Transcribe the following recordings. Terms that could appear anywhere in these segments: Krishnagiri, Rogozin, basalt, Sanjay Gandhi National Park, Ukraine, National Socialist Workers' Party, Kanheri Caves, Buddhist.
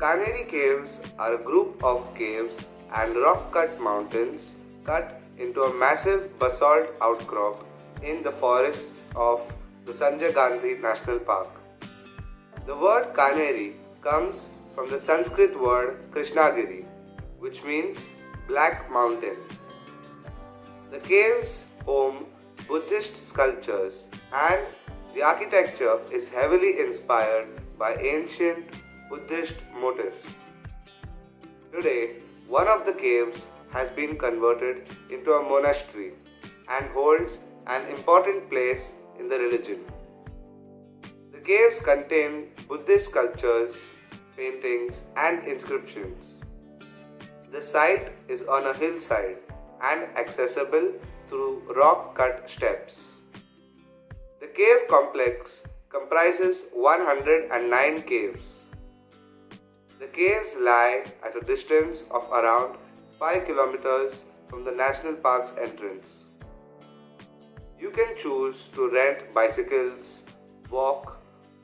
Kanheri Caves are a group of caves and rock-cut mountains cut into a massive basalt outcrop in the forests of the Sanjay Gandhi National Park. The word Kanheri comes from the Sanskrit word Krishnagiri, which means black mountain. The caves home Buddhist sculptures and the architecture is heavily inspired by ancient Buddhist motifs. Today, one of the caves has been converted into a monastery and holds an important place in the religion. The caves contain Buddhist sculptures, paintings, and inscriptions. The site is on a hillside and accessible through rock-cut steps. The cave complex comprises 109 caves. The caves lie at a distance of around 5 kilometers from the national park's entrance. You can choose to rent bicycles, walk,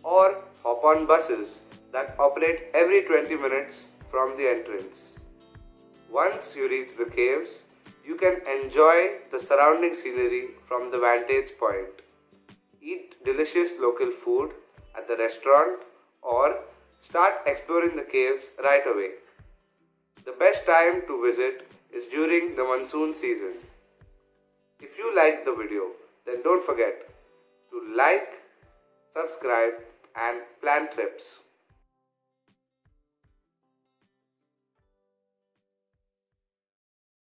or hop on buses that operate every 20 minutes from the entrance. Once you reach the caves, you can enjoy the surrounding scenery from the vantage point, eat delicious local food at the restaurant, or start exploring the caves right away. The best time to visit is during the monsoon season. If you like the video, then don't forget to like, subscribe, and plan trips.